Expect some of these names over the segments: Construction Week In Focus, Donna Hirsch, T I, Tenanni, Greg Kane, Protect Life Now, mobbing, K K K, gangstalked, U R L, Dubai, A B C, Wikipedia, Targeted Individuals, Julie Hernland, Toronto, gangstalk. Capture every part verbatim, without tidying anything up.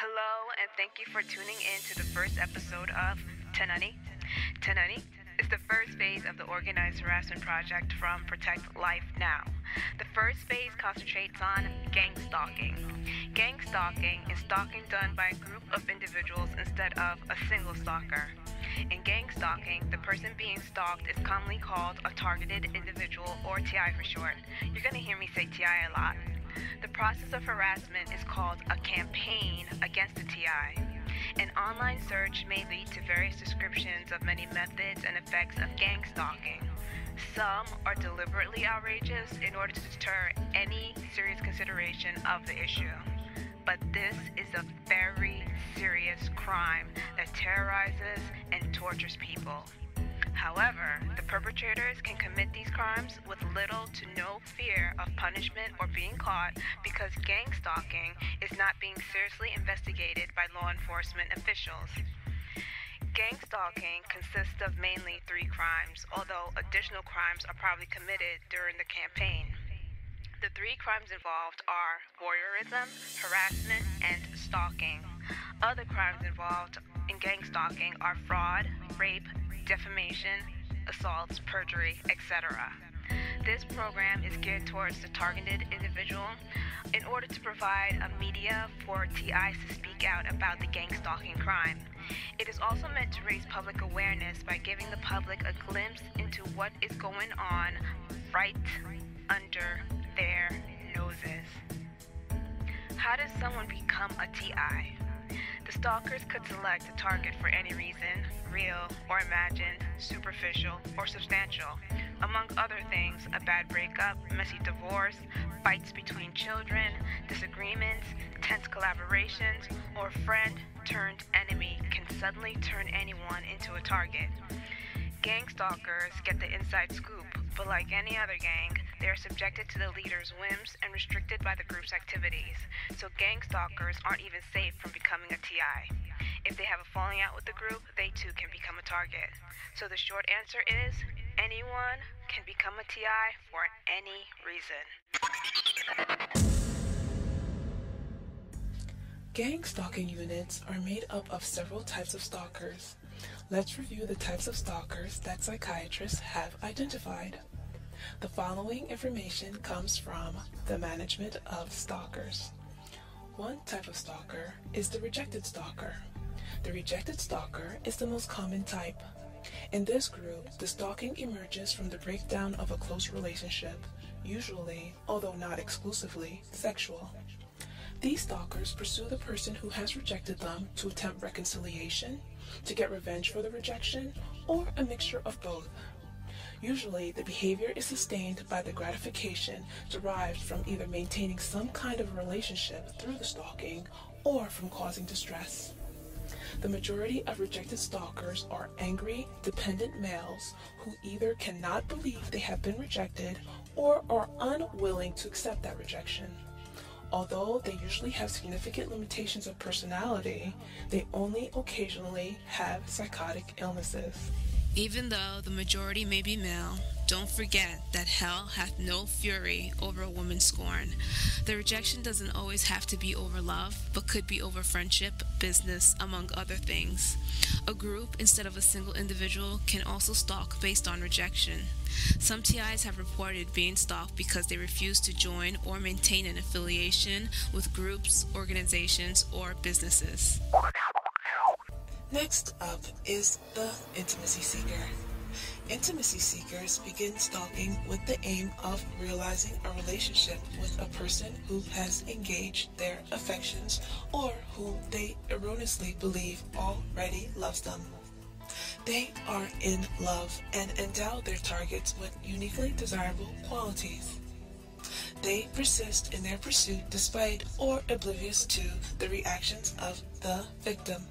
Hello, and thank you for tuning in to the first episode of Tenanni. Tenanni is the first phase of the Organized Harassment Project from Protect Life Now. The first phase concentrates on gang stalking. Gang stalking is stalking done by a group of individuals instead of a single stalker. In gang stalking, the person being stalked is commonly called a targeted individual, or T I for short. You're going to hear me say T I a lot. The process of harassment is called a campaign against the T I. An online search may lead to various descriptions of many methods and effects of gang stalking. Some are deliberately outrageous in order to deter any serious consideration of the issue. But this is a very serious crime that terrorizes and tortures people. However, the perpetrators can commit these crimes with little to no fear of punishment or being caught, because gang stalking is not being seriously investigated by law enforcement officials. Gang stalking consists of mainly three crimes, although additional crimes are probably committed during the campaign. The three crimes involved are voyeurism, harassment, and stalking. Other crimes involved in gang stalking are fraud, rape, defamation, assaults, perjury, et cetera. This program is geared towards the targeted individual in order to provide a media for T Is to speak out about the gang stalking crime. It is also meant to raise public awareness by giving the public a glimpse into what is going on right under their noses. How does someone become a T I? The stalkers could select a target for any reason, real or imagined, superficial or substantial. Among other things, a bad breakup, messy divorce, fights between children, disagreements, tense collaborations, or friend-turned-enemy can suddenly turn anyone into a target. Gang stalkers get the inside scoop, but like any other gang, they are subjected to the leader's whims and restricted by the group's activities, so gang stalkers aren't even safe from becoming a T I. If they have a falling out with the group, they too can become a target. So the short answer is, anyone can become a T I for any reason. Gang stalking units are made up of several types of stalkers. Let's review the types of stalkers that psychiatrists have identified. The following information comes from the management of stalkers. One type of stalker is the rejected stalker. The rejected stalker is the most common type. In this group, the stalking emerges from the breakdown of a close relationship, usually, although not exclusively, sexual. These stalkers pursue the person who has rejected them to attempt reconciliation, to get revenge for the rejection, or a mixture of both. Usually, the behavior is sustained by the gratification derived from either maintaining some kind of relationship through the stalking or from causing distress. The majority of rejected stalkers are angry, dependent males who either cannot believe they have been rejected or are unwilling to accept that rejection. Although they usually have significant limitations of personality, they only occasionally have psychotic illnesses. Even though the majority may be male, don't forget that hell hath no fury over a woman scorned. The rejection doesn't always have to be over love, but could be over friendship, business, among other things. A group, instead of a single individual, can also stalk based on rejection. Some T Is have reported being stalked because they refuse to join or maintain an affiliation with groups, organizations, or businesses. Next up is the intimacy seeker. Intimacy seekers begin stalking with the aim of realizing a relationship with a person who has engaged their affections or who they erroneously believe already loves them. They are in love and endow their targets with uniquely desirable qualities. They persist in their pursuit despite or oblivious to the reactions of the victim.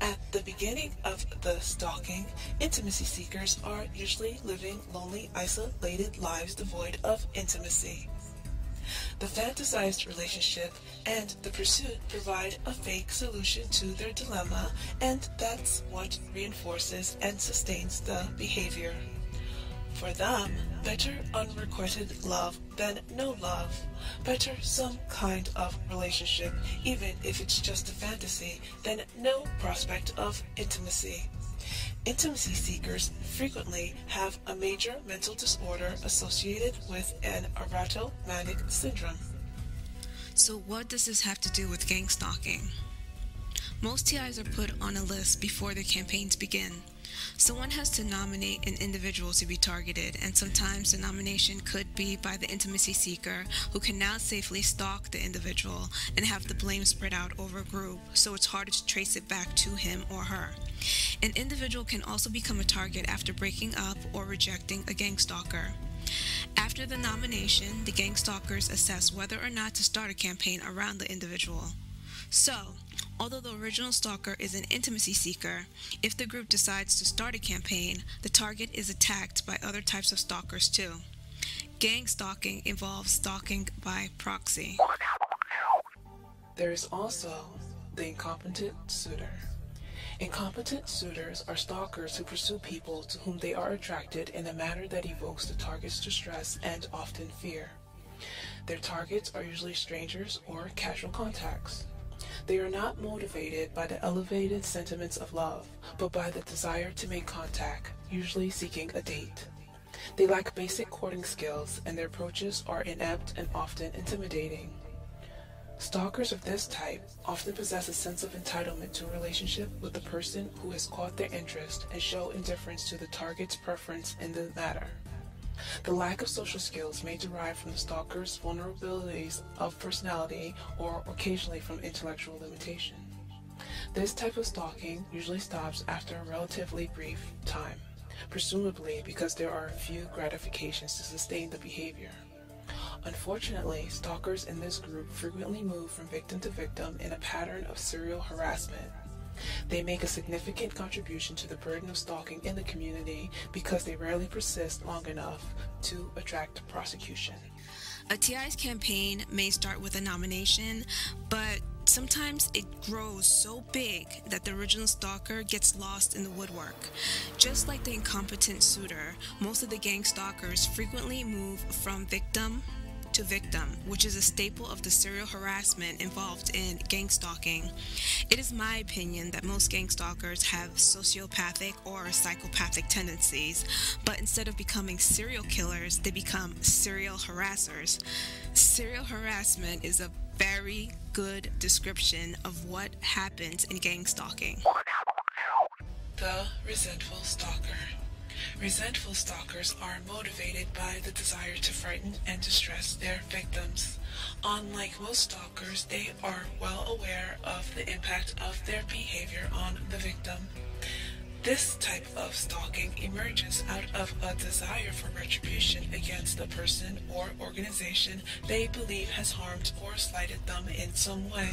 At the beginning of the stalking, intimacy seekers are usually living lonely, isolated lives devoid of intimacy. The fantasized relationship and the pursuit provide a fake solution to their dilemma, and that's what reinforces and sustains the behavior. For them, better unrequited love than no love. Better some kind of relationship, even if it's just a fantasy, than no prospect of intimacy. Intimacy seekers frequently have a major mental disorder associated with an erotomanic manic syndrome. So what does this have to do with gang stalking? Most T Is are put on a list before their campaigns begin. Someone has to nominate an individual to be targeted, and sometimes the nomination could be by the intimacy seeker, who can now safely stalk the individual and have the blame spread out over a group, so it's harder to trace it back to him or her. An individual can also become a target after breaking up or rejecting a gang stalker. After the nomination, the gang stalkers assess whether or not to start a campaign around the individual. So, although the original stalker is an intimacy seeker, if the group decides to start a campaign, the target is attacked by other types of stalkers too. Gang stalking involves stalking by proxy. There is also the incompetent suitor. Incompetent suitors are stalkers who pursue people to whom they are attracted in a manner that evokes the target's distress and often fear. Their targets are usually strangers or casual contacts. They are not motivated by the elevated sentiments of love, but by the desire to make contact, usually seeking a date. They lack basic courting skills, and their approaches are inept and often intimidating. Stalkers of this type often possess a sense of entitlement to a relationship with the person who has caught their interest and show indifference to the target's preference in the matter. The lack of social skills may derive from the stalker's vulnerabilities of personality or occasionally from intellectual limitation. This type of stalking usually stops after a relatively brief time, presumably because there are few gratifications to sustain the behavior. Unfortunately, stalkers in this group frequently move from victim to victim in a pattern of serial harassment. They make a significant contribution to the burden of stalking in the community because they rarely persist long enough to attract prosecution. A T I's campaign may start with a nomination, but sometimes it grows so big that the original stalker gets lost in the woodwork. Just like the incompetent suitor, most of the gang stalkers frequently move from victim to victim, which is a staple of the serial harassment involved in gang stalking. It is my opinion that most gang stalkers have sociopathic or psychopathic tendencies, but instead of becoming serial killers, they become serial harassers. Serial harassment is a very good description of what happens in gang stalking. The resentful stalker. Resentful stalkers are motivated by the desire to frighten and distress their victims. Unlike most stalkers, they are well aware of the impact of their behavior on the victim. This type of stalking emerges out of a desire for retribution against the person or organization they believe has harmed or slighted them in some way.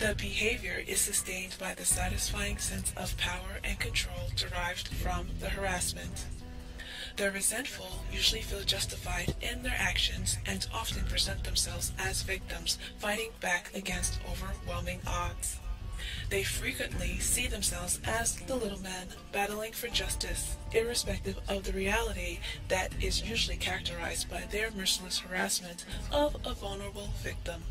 The behavior is sustained by the satisfying sense of power and control derived from the harassment. The resentful usually feel justified in their actions and often present themselves as victims fighting back against overwhelming odds. They frequently see themselves as the little man battling for justice, irrespective of the reality that is usually characterized by their merciless harassment of a vulnerable victim.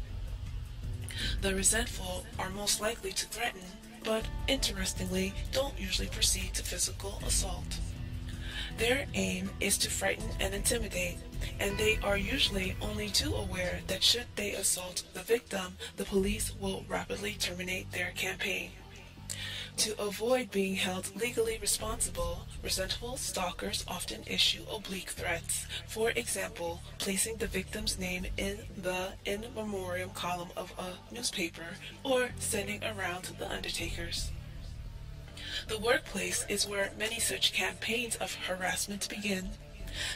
The resentful are most likely to threaten, but interestingly, don't usually proceed to physical assault. Their aim is to frighten and intimidate, and they are usually only too aware that should they assault the victim, the police will rapidly terminate their campaign. To avoid being held legally responsible, resentful stalkers often issue oblique threats. For example, placing the victim's name in the in memoriam column of a newspaper or sending around the undertakers. The workplace is where many such campaigns of harassment begin,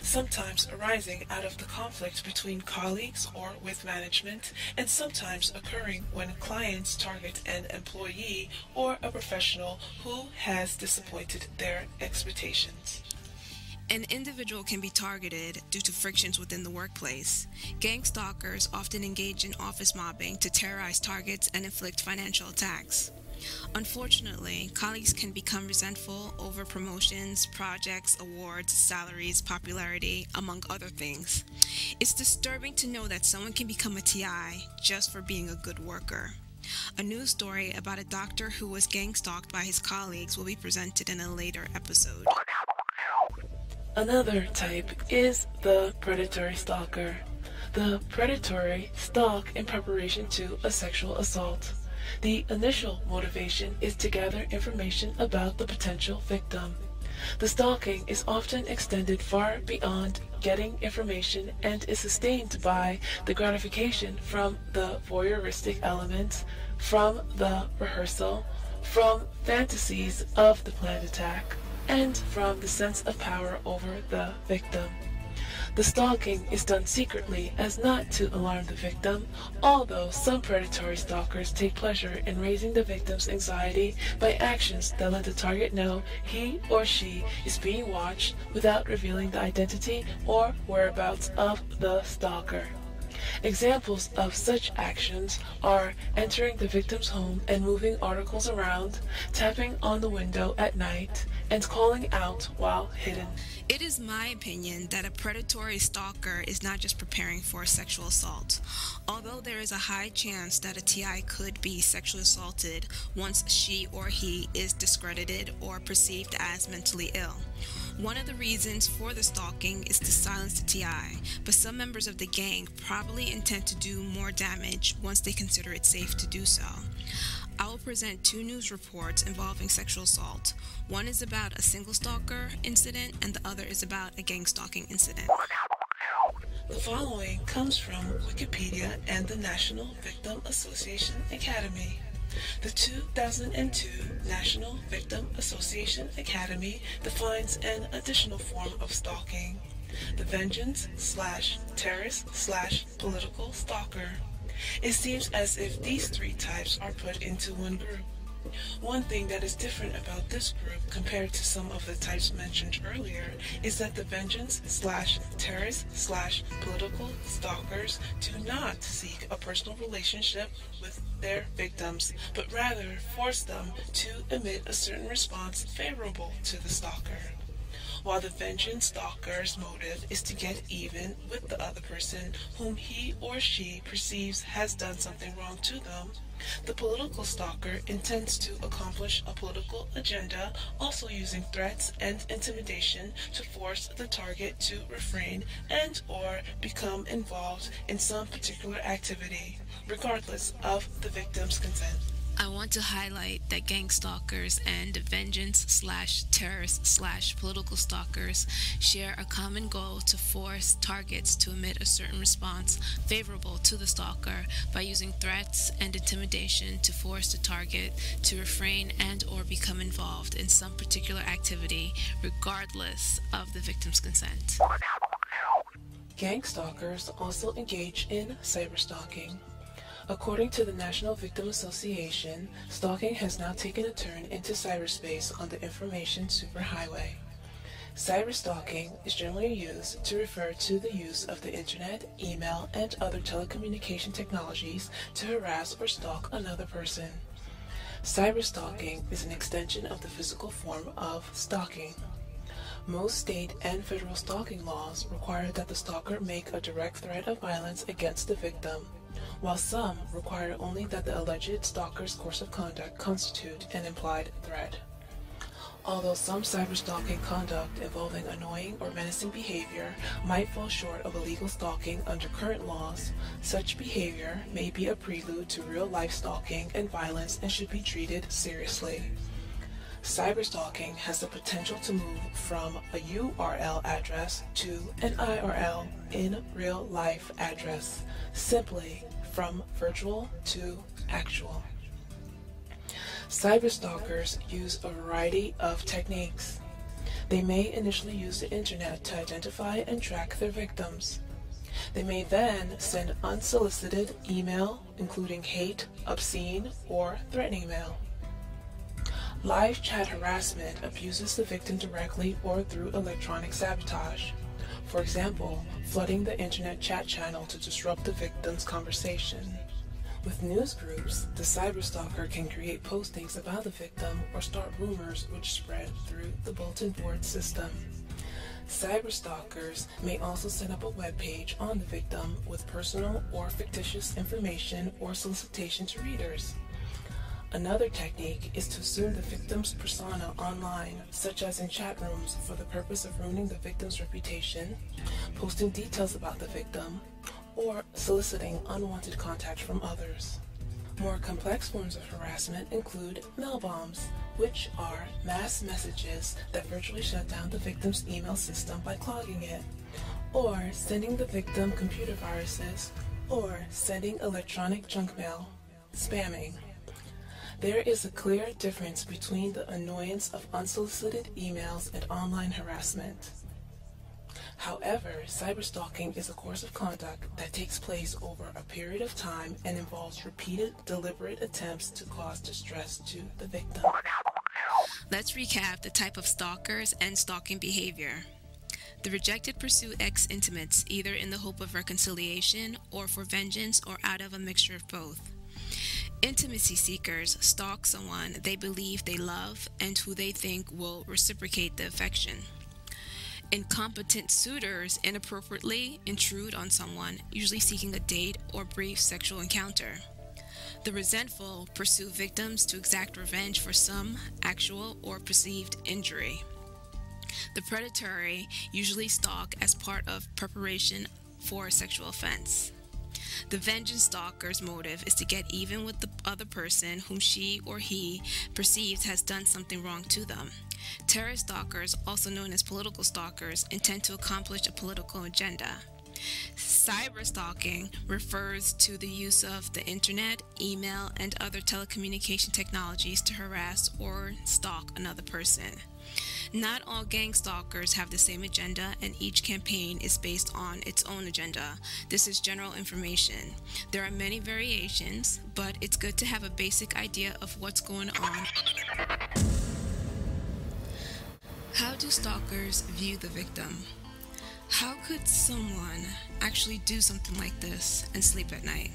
sometimes arising out of the conflict between colleagues or with management, and sometimes occurring when clients target an employee or a professional who has disappointed their expectations. An individual can be targeted due to frictions within the workplace. Gang stalkers often engage in office mobbing to terrorize targets and inflict financial attacks. Unfortunately, colleagues can become resentful over promotions, projects, awards, salaries, popularity, among other things. It's disturbing to know that someone can become a T I just for being a good worker. A news story about a doctor who was gang-stalked by his colleagues will be presented in a later episode. Another type is the predatory stalker. The predatory stalk in preparation to a sexual assault. The initial motivation is to gather information about the potential victim. The stalking is often extended far beyond getting information and is sustained by the gratification from the voyeuristic elements, from the rehearsal, from fantasies of the planned attack, and from the sense of power over the victim. The stalking is done secretly as not to alarm the victim, although some predatory stalkers take pleasure in raising the victim's anxiety by actions that let the target know he or she is being watched without revealing the identity or whereabouts of the stalker. Examples of such actions are entering the victim's home and moving articles around, tapping on the window at night, and calling out while hidden. It is my opinion that a predatory stalker is not just preparing for a sexual assault. Although there is a high chance that a T I could be sexually assaulted once she or he is discredited or perceived as mentally ill. One of the reasons for the stalking is to silence the T I, but some members of the gang probably intend to do more damage once they consider it safe to do so. I will present two news reports involving sexual assault. One is about a single stalker incident, and the other is about a gang stalking incident. The following comes from Wikipedia and the National Victim Association Academy. The two thousand two National Victim Association Academy defines an additional form of stalking, the vengeance slash terrorist slash political stalker. It seems as if these three types are put into one group. One thing that is different about this group compared to some of the types mentioned earlier is that the vengeance slash terrorist slash political stalkers do not seek a personal relationship with their victims, but rather force them to emit a certain response favorable to the stalker. While the vengeance stalker's motive is to get even with the other person whom he or she perceives has done something wrong to them, the political stalker intends to accomplish a political agenda, also using threats and intimidation to force the target to refrain and/or become involved in some particular activity, regardless of the victim's consent. I want to highlight that gang stalkers and vengeance slash terrorist slash political stalkers share a common goal to force targets to emit a certain response favorable to the stalker by using threats and intimidation to force the target to refrain and or become involved in some particular activity regardless of the victim's consent. Gang stalkers also engage in cyberstalking. According to the National Victim Association, stalking has now taken a turn into cyberspace on the information superhighway. Cyberstalking is generally used to refer to the use of the internet, email, and other telecommunication technologies to harass or stalk another person. Cyberstalking is an extension of the physical form of stalking. Most state and federal stalking laws require that the stalker make a direct threat of violence against the victim, while some require only that the alleged stalker's course of conduct constitute an implied threat. Although some cyberstalking conduct involving annoying or menacing behavior might fall short of illegal stalking under current laws, such behavior may be a prelude to real-life stalking and violence and should be treated seriously. Cyberstalking has the potential to move from a U R L address to an I R L in real-life address, simply from virtual to actual. Cyberstalkers use a variety of techniques. They may initially use the internet to identify and track their victims. They may then send unsolicited email, including hate, obscene, or threatening mail. Live chat harassment abuses the victim directly or through electronic sabotage. For example, flooding the internet chat channel to disrupt the victim's conversation. With news groups, the cyberstalker can create postings about the victim or start rumors which spread through the bulletin board system. Cyberstalkers may also set up a webpage on the victim with personal or fictitious information or solicitation to readers. Another technique is to assume the victim's persona online, such as in chat rooms, for the purpose of ruining the victim's reputation, posting details about the victim, or soliciting unwanted contact from others. More complex forms of harassment include mail bombs, which are mass messages that virtually shut down the victim's email system by clogging it, or sending the victim computer viruses, or sending electronic junk mail, spamming. There is a clear difference between the annoyance of unsolicited emails and online harassment. However, cyberstalking is a course of conduct that takes place over a period of time and involves repeated, deliberate attempts to cause distress to the victim. Let's recap the type of stalkers and stalking behavior. The rejected pursue ex-intimates, either in the hope of reconciliation or for vengeance or out of a mixture of both. Intimacy seekers stalk someone they believe they love and who they think will reciprocate the affection. Incompetent suitors inappropriately intrude on someone, usually seeking a date or brief sexual encounter. The resentful pursue victims to exact revenge for some actual or perceived injury. The predatory usually stalk as part of preparation for a sexual offense. The vengeance stalker's motive is to get even with the other person whom she or he perceives has done something wrong to them. Terrorist stalkers, also known as political stalkers, intend to accomplish a political agenda. Cyberstalking refers to the use of the internet, email, and other telecommunication technologies to harass or stalk another person. Not all gang stalkers have the same agenda, and each campaign is based on its own agenda. This is general information. There are many variations, but it's good to have a basic idea of what's going on. How do stalkers view the victim? How could someone actually do something like this and sleep at night?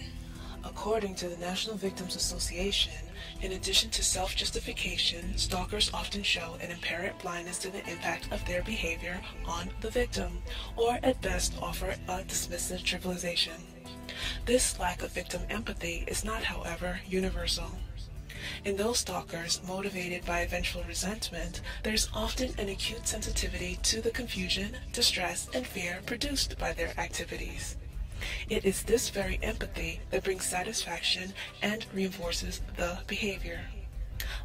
According to the National Victims Association, in addition to self-justification, stalkers often show an apparent blindness to the impact of their behavior on the victim, or at best offer a dismissive trivialization. This lack of victim empathy is not, however, universal. In those stalkers motivated by vengeful resentment, there's often an acute sensitivity to the confusion, distress, and fear produced by their activities. It is this very empathy that brings satisfaction and reinforces the behavior.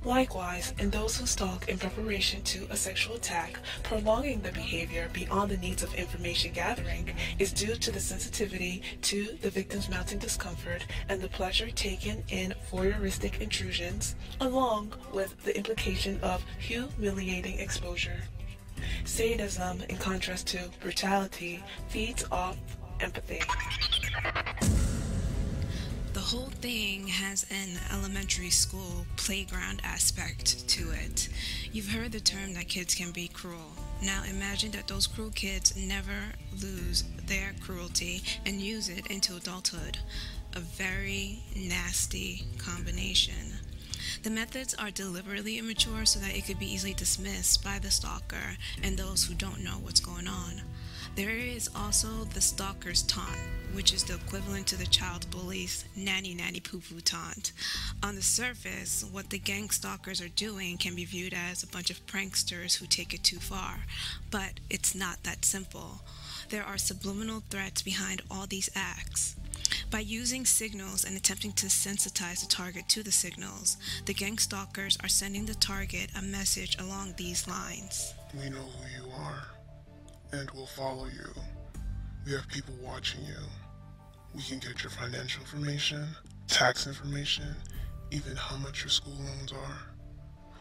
Likewise, in those who stalk in preparation to a sexual attack, prolonging the behavior beyond the needs of information gathering is due to the sensitivity to the victim's mounting discomfort and the pleasure taken in voyeuristic intrusions, along with the implication of humiliating exposure. Sadism, in contrast to brutality, feeds off empathy. The whole thing has an elementary school playground aspect to it. You've heard the term that kids can be cruel. Now imagine that those cruel kids never lose their cruelty and use it into adulthood. A very nasty combination. The methods are deliberately immature so that it could be easily dismissed by the stalker and those who don't know what's going on. There is also the stalker's taunt, which is the equivalent to the child bully's nanny nanny poo poo taunt. On the surface, what the gang stalkers are doing can be viewed as a bunch of pranksters who take it too far, but it's not that simple. There are subliminal threats behind all these acts. By using signals and attempting to sensitize the target to the signals, the gang stalkers are sending the target a message along these lines. We know who you are, and we'll follow you. We have people watching you. We can get your financial information, tax information, even how much your school loans are.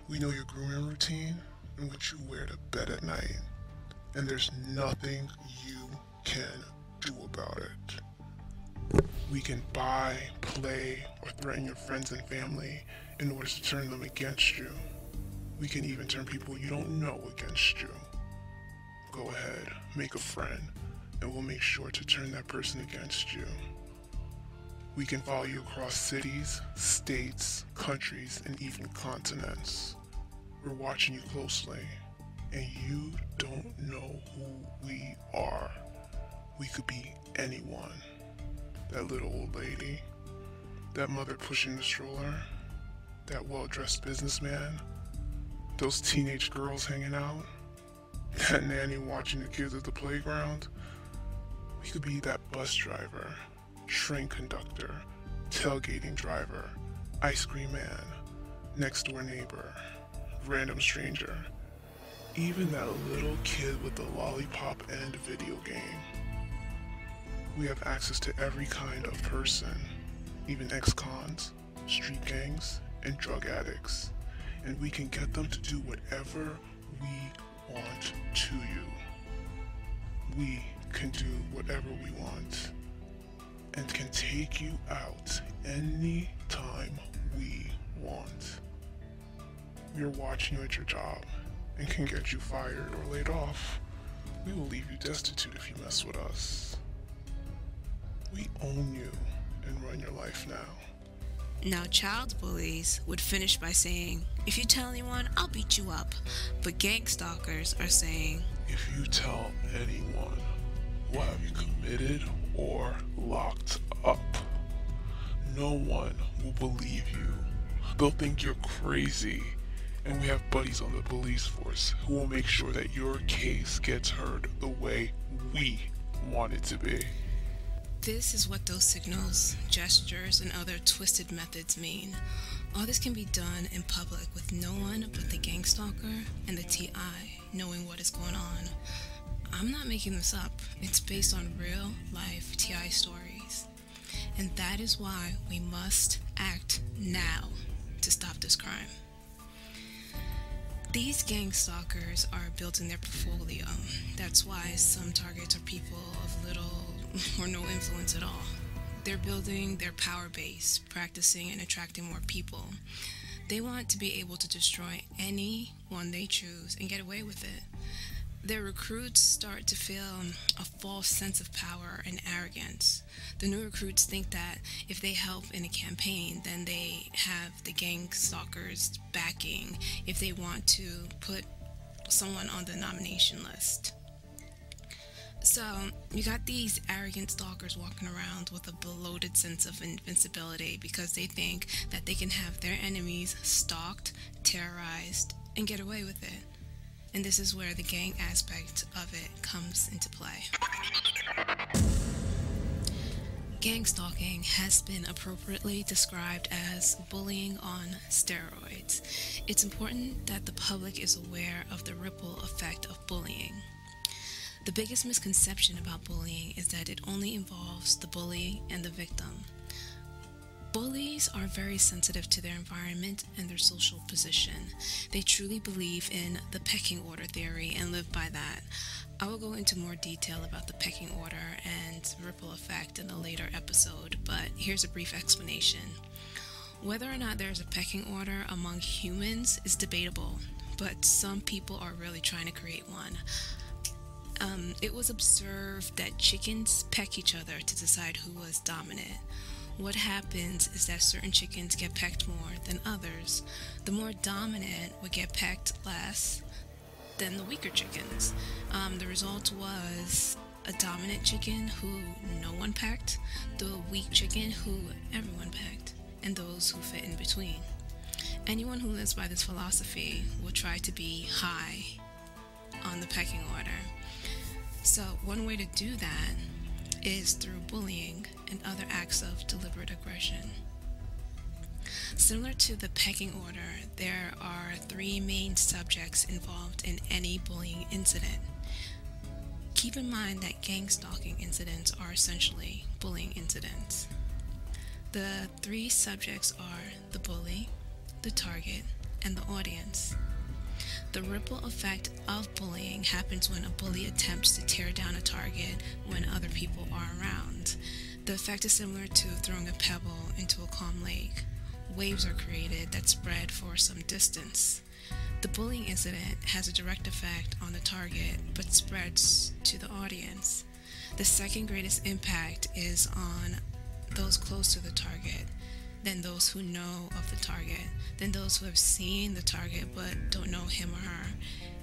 We know your grooming routine and what you wear to bed at night. And there's nothing you can do about it. We can buy, play, or threaten your friends and family in order to turn them against you. We can even turn people you don't know against you. Go ahead, make a friend, and we'll make sure to turn that person against you. We can follow you across cities, states, countries, and even continents. We're watching you closely, and you don't know who we are. We could be anyone. That little old lady, that mother pushing the stroller, that well-dressed businessman, those teenage girls hanging out, that nanny watching the kids at the playground. We could be that bus driver, train conductor, tailgating driver, ice cream man, next door neighbor, random stranger, even that little kid with the lollipop and video game. We have access to every kind of person, even ex-cons, street gangs, and drug addicts, and we can get them to do whatever we want to you. We can do whatever we want, and can take you out any time we want. We are watching you at your job, and can get you fired or laid off. We will leave you destitute if you mess with us. We own you and run your life now. Now, child bullies would finish by saying, if you tell anyone, I'll beat you up. But gang stalkers are saying, if you tell anyone, we'll have you committed or locked up. No one will believe you. They'll think you're crazy. And we have buddies on the police force who will make sure that your case gets heard the way we want it to be. This is what those signals, gestures, and other twisted methods mean. All this can be done in public with no one but the gang stalker and the T I knowing what is going on. I'm not making this up. It's based on real life T I stories. And that is why we must act now to stop this crime. These gang stalkers are built in their portfolio. That's why some targets are people of little or no influence at all. They're building their power base, practicing and attracting more people. They want to be able to destroy anyone they choose and get away with it. Their recruits start to feel a false sense of power and arrogance. The new recruits think that if they help in a campaign, then they have the gang stalkers backing if they want to put someone on the nomination list. So you got these arrogant stalkers walking around with a bloated sense of invincibility because they think that they can have their enemies stalked, terrorized, and get away with it. And this is where the gang aspect of it comes into play. Gang stalking has been appropriately described as bullying on steroids. It's important that the public is aware of the ripple effect of bullying. The biggest misconception about bullying is that it only involves the bully and the victim. Bullies are very sensitive to their environment and their social position. They truly believe in the pecking order theory and live by that. I will go into more detail about the pecking order and ripple effect in a later episode, but here's a brief explanation. Whether or not there is a pecking order among humans is debatable, but some people are really trying to create one. Um, it was observed that chickens peck each other to decide who was dominant. What happens is that certain chickens get pecked more than others. The more dominant would get pecked less than the weaker chickens. Um, the result was a dominant chicken who no one pecked, the weak chicken who everyone pecked, and those who fit in between. Anyone who lives by this philosophy will try to be high on the pecking order. So one way to do that is through bullying and other acts of deliberate aggression. Similar to the pecking order, there are three main subjects involved in any bullying incident. Keep in mind that gang stalking incidents are essentially bullying incidents. The three subjects are the bully, the target, and the audience. The ripple effect of bullying happens when a bully attempts to tear down a target when other people are around. The effect is similar to throwing a pebble into a calm lake. Waves are created that spread for some distance. The bullying incident has a direct effect on the target, but spreads to the audience. The second greatest impact is on those close to the target, then those who know of the target, then those who have seen the target but don't know him or her.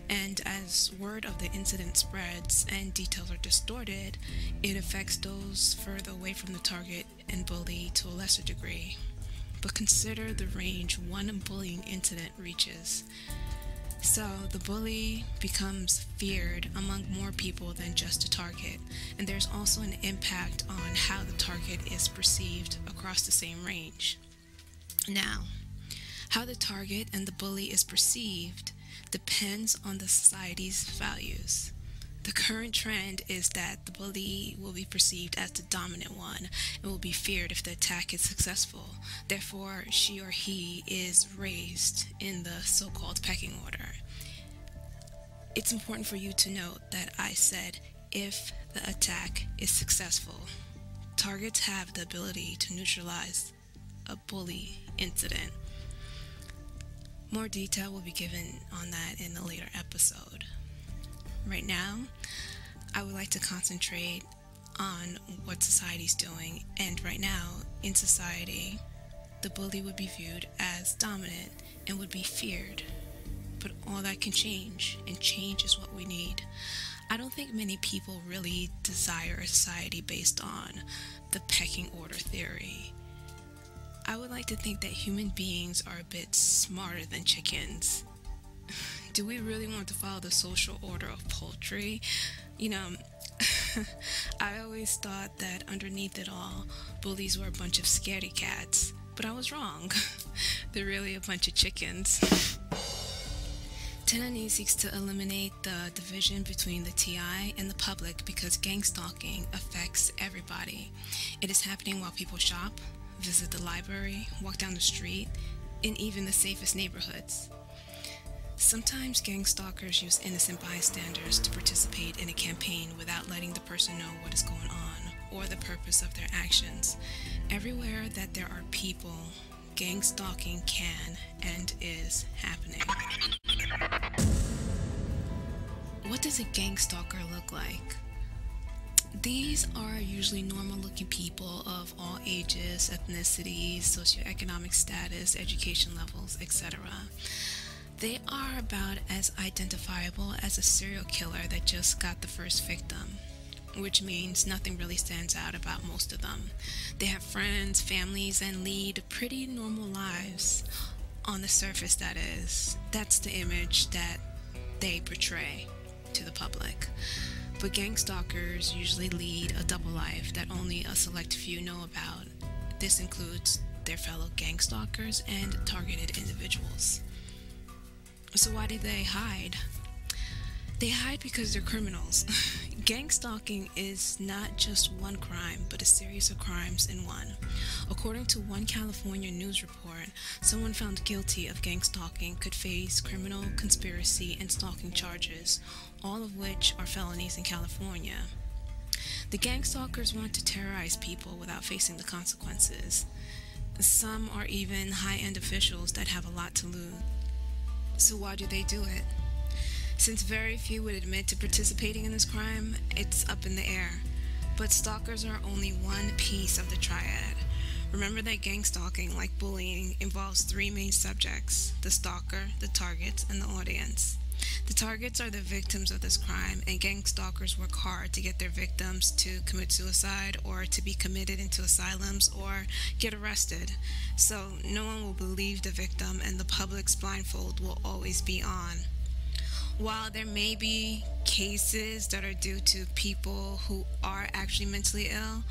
And as word of the incident spreads and details are distorted, it affects those further away from the target and bully to a lesser degree. But consider the range one bullying incident reaches. So the bully becomes feared among more people than just the target, and there's also an impact on how the target is perceived across the same range. Now, how the target and the bully is perceived depends on the society's values. The current trend is that the bully will be perceived as the dominant one and will be feared if the attack is successful. Therefore, she or he is raised in the so-called pecking order. It's important for you to note that I said if the attack is successful. Targets have the ability to neutralize a bully incident. More detail will be given on that in a later episode. Right now, I would like to concentrate on what society's doing, and right now, in society, the bully would be viewed as dominant and would be feared. But all that can change, and change is what we need. I don't think many people really desire a society based on the pecking order theory. I would like to think that human beings are a bit smarter than chickens. Do we really want to follow the social order of poultry? You know, I always thought that underneath it all, bullies were a bunch of scaredy cats, but I was wrong. They're really a bunch of chickens. Tenanni seeks to eliminate the division between the T I and the public because gang stalking affects everybody. It is happening while people shop, visit the library, walk down the street, and even the safest neighborhoods. Sometimes gang stalkers use innocent bystanders to participate in a campaign without letting the person know what is going on or the purpose of their actions. Everywhere that there are people, gang stalking can and is happening. What does a gang stalker look like? These are usually normal-looking people of all ages, ethnicities, socioeconomic status, education levels, et cetera. They are about as identifiable as a serial killer that just got the first victim, which means nothing really stands out about most of them. They have friends, families, and lead pretty normal lives, on the surface that is. That's the image that they portray to the public. But gang stalkers usually lead a double life that only a select few know about. This includes their fellow gang stalkers and targeted individuals. So why do they hide? They hide because they're criminals. Gang stalking is not just one crime, but a series of crimes in one. According to one California news report, someone found guilty of gang stalking could face criminal, conspiracy, and stalking charges, all of which are felonies in California. The gang stalkers want to terrorize people without facing the consequences. Some are even high-end officials that have a lot to lose. So why do they do it? Since very few would admit to participating in this crime, it's up in the air. But stalkers are only one piece of the triad. Remember that gang stalking, like bullying, involves three main subjects: the stalker, the targets, and the audience. The targets are the victims of this crime, and gang stalkers work hard to get their victims to commit suicide or to be committed into asylums or get arrested. So no one will believe the victim, and the public's blindfold will always be on. While there may be cases that are due to people who are actually mentally ill,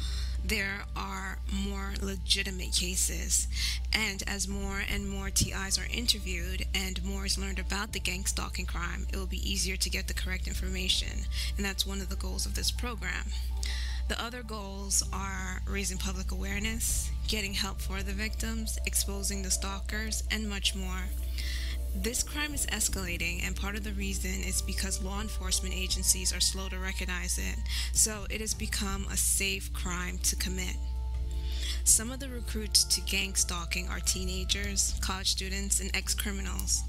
there are more legitimate cases, and as more and more T Is are interviewed and more is learned about the gang stalking crime, it will be easier to get the correct information, and that's one of the goals of this program. The other goals are raising public awareness, getting help for the victims, exposing the stalkers, and much more. This crime is escalating, and part of the reason is because law enforcement agencies are slow to recognize it, so it has become a safe crime to commit. Some of the recruits to gang stalking are teenagers, college students, and ex-criminals.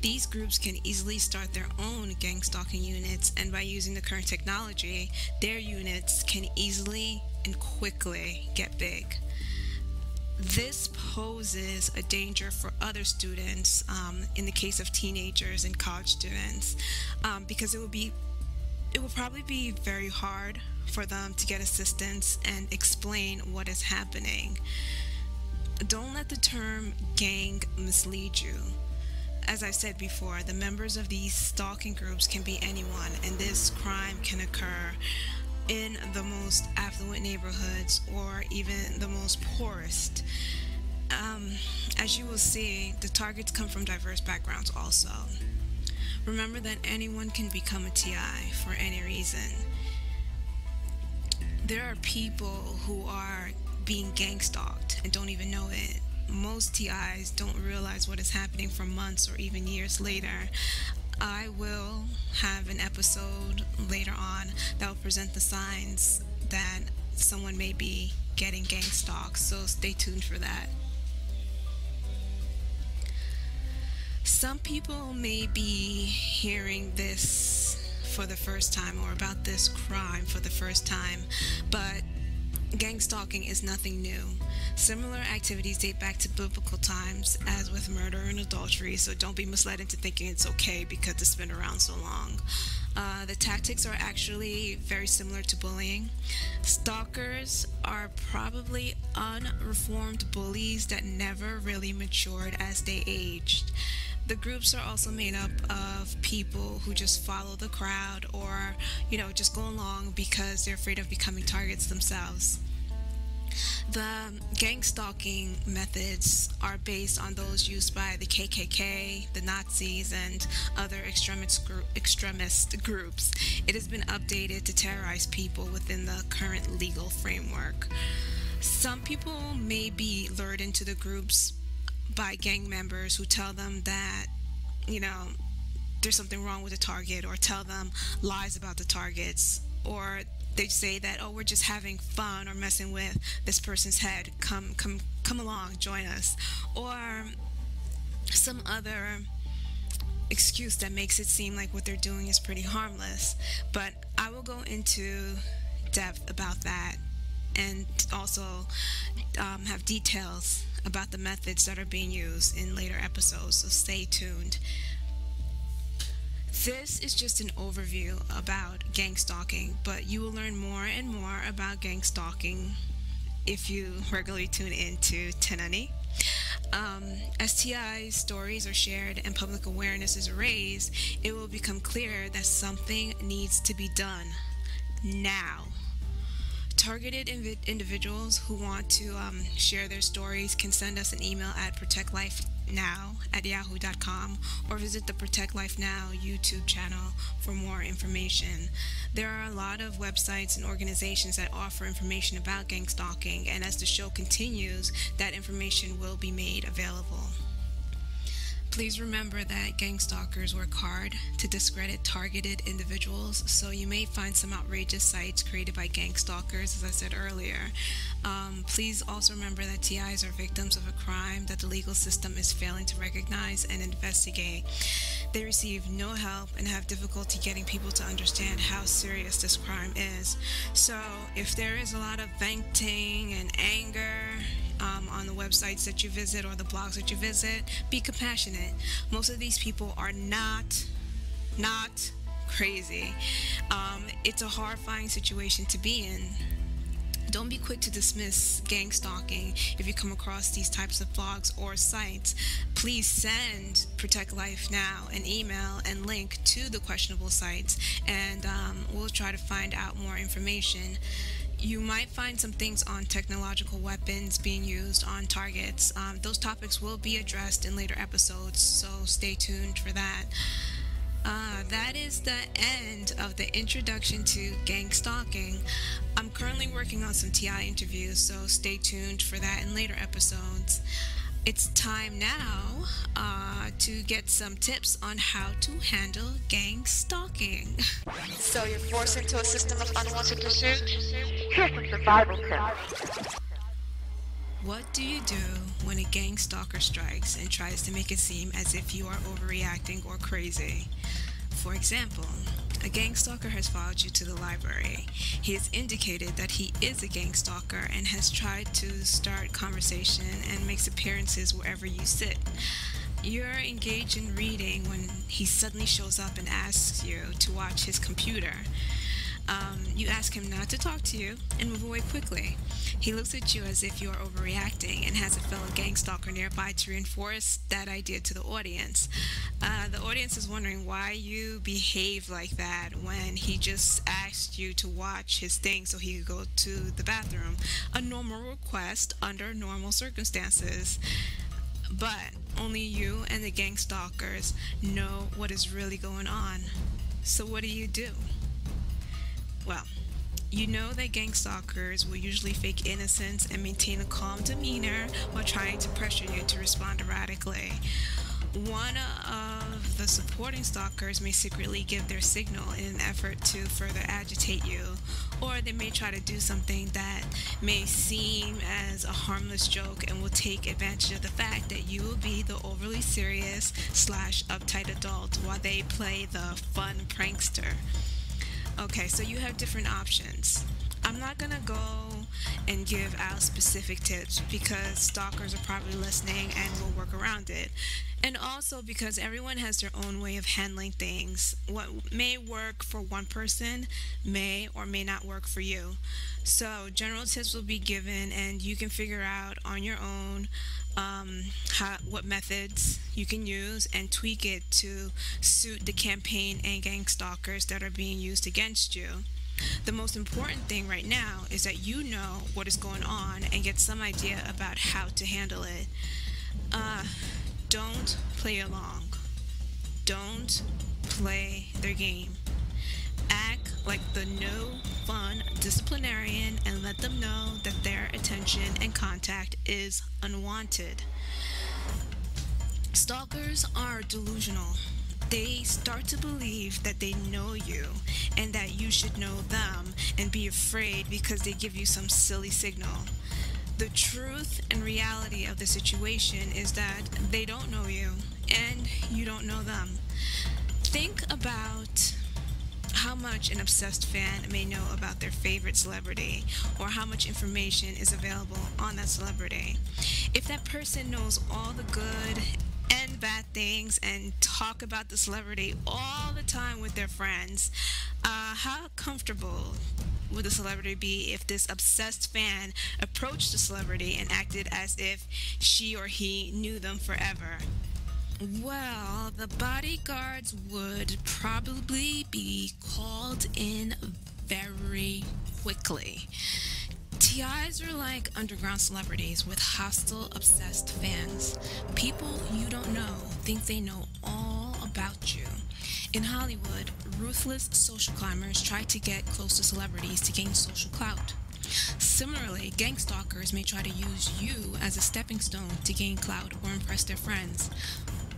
These groups can easily start their own gang stalking units, and by using the current technology, their units can easily and quickly get big. This poses a danger for other students, um, in the case of teenagers and college students, um, because it will be it will probably be very hard for them to get assistance and explain what is happening. Don't let the term gang mislead you. As I've said before, the members of these stalking groups can be anyone, and this crime can occur in the most affluent neighborhoods or even the most poorest. Um, as you will see, the targets come from diverse backgrounds also. Remember that anyone can become a T I for any reason. There are people who are being gang stalked and don't even know it. Most T Is don't realize what is happening for months or even years later. I will have an episode later on that will present the signs that someone may be getting gang stalked, so stay tuned for that. Some people may be hearing this for the first time or about this crime for the first time, but gang stalking is nothing new. Similar activities date back to biblical times, as with murder and adultery, so don't be misled into thinking it's okay because it's been around so long. Uh, the tactics are actually very similar to bullying. Stalkers are probably unreformed bullies that never really matured as they aged. The groups are also made up of people who just follow the crowd or, you know, just go along because they're afraid of becoming targets themselves. The gang stalking methods are based on those used by the K K K, the Nazis, and other extremist, group, extremist groups. It has been updated to terrorize people within the current legal framework. Some people may be lured into the groups by gang members who tell them that, you know, there's something wrong with the target, or tell them lies about the targets, or they say that, oh, we're just having fun or messing with this person's head, come come come along, join us, or some other excuse that makes it seem like what they're doing is pretty harmless. But I will go into depth about that and also um, have details about the methods that are being used in later episodes, so stay tuned. This is just an overview about gang stalking, but you will learn more and more about gang stalking if you regularly tune in to Tenanni. Um, as T I stories are shared and public awareness is raised, it will become clear that something needs to be done now. Targeted individuals who want to um, share their stories can send us an email at protect life now at yahoo dot com or visit the Protect Life Now YouTube channel for more information. There are a lot of websites and organizations that offer information about gang stalking, and as the show continues, that information will be made available. Please remember that gang stalkers work hard to discredit targeted individuals, so you may find some outrageous sites created by gang stalkers, as I said earlier. Um, please also remember that T Is are victims of a crime that the legal system is failing to recognize and investigate. They receive no help and have difficulty getting people to understand how serious this crime is. So if there is a lot of venting and anger Um, on the websites that you visit or the blogs that you visit, be compassionate. Most of these people are not, not crazy. Um, it's a horrifying situation to be in. Don't be quick to dismiss gang stalking if you come across these types of blogs or sites. Please send Protect Life Now an email and link to the questionable sites, and um, we'll try to find out more information. You might find some things on technological weapons being used on targets. Um, those topics will be addressed in later episodes, so stay tuned for that. Uh, that is the end of the introduction to gang stalking. I'm currently working on some T I interviews, so stay tuned for that in later episodes. It's time now uh, to get some tips on how to handle gang stalking. So you're forced into a system of unwanted pursuit? Here's some survival tips. What do you do when a gang stalker strikes and tries to make it seem as if you are overreacting or crazy? For example, a gang stalker has followed you to the library. He has indicated that he is a gang stalker and has tried to start conversation and makes appearances wherever you sit. You're engaged in reading when he suddenly shows up and asks you to watch his computer. Um, you ask him not to talk to you and move away quickly. He looks at you as if you are overreacting and has a fellow gang stalker nearby to reinforce that idea to the audience. Uh, the audience is wondering why you behave like that when he just asked you to watch his thing so he could go to the bathroom. A normal request under normal circumstances. But only you and the gang stalkers know what is really going on. So what do you do? Well, you know that gang stalkers will usually fake innocence and maintain a calm demeanor while trying to pressure you to respond erratically. One of the supporting stalkers may secretly give their signal in an effort to further agitate you, or they may try to do something that may seem as a harmless joke and will take advantage of the fact that you will be the overly serious slash uptight adult while they play the fun prankster. Okay, so you have different options. I'm not gonna go and give out specific tips because stalkers are probably listening and will work around it. And also because everyone has their own way of handling things. What may work for one person may or may not work for you. So general tips will be given and you can figure out on your own um, how, what methods you can use and tweak it to suit the campaign and gang stalkers that are being used against you. The most important thing right now is that you know what is going on and get some idea about how to handle it. Uh, don't play along. Don't play their game. Act like the no fun disciplinarian and let them know that their attention and contact is unwanted. Stalkers are delusional. They start to believe that they know you and that you should know them and be afraid because they give you some silly signal. The truth and reality of the situation is that they don't know you and you don't know them. Think about how much an obsessed fan may know about their favorite celebrity or how much information is available on that celebrity. If that person knows all the good and bad things and talk about the celebrity all the time with their friends, uh, how comfortable would the celebrity be if this obsessed fan approached the celebrity and acted as if she or he knew them forever? Well, the bodyguards would probably be called in very quickly. T Is are like underground celebrities with hostile, obsessed fans. People you don't know think they know all about you. In Hollywood, ruthless social climbers try to get close to celebrities to gain social clout. Similarly, gang stalkers may try to use you as a stepping stone to gain clout or impress their friends.